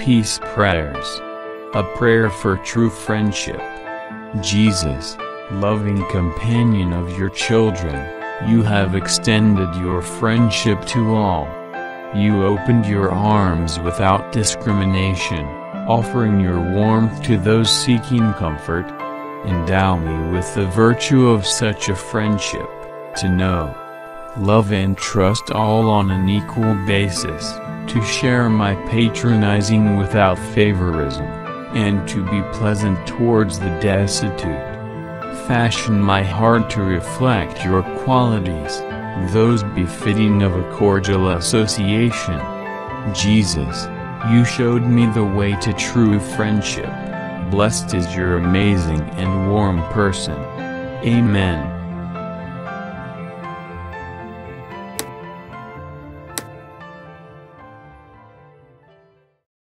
Peace Prayers. A prayer for true friendship. Jesus, loving companion of your children, you have extended your friendship to all. You opened your arms without discrimination, offering your warmth to those seeking comfort. Endow me with the virtue of such a friendship, to know, love and trust all on an equal basis, to share my patronizing without favorism, and to be pleasant towards the destitute. Fashion my heart to reflect your qualities, those befitting of a cordial association. Jesus, you showed me the way to true friendship. Blessed is your amazing and warm person. Amen.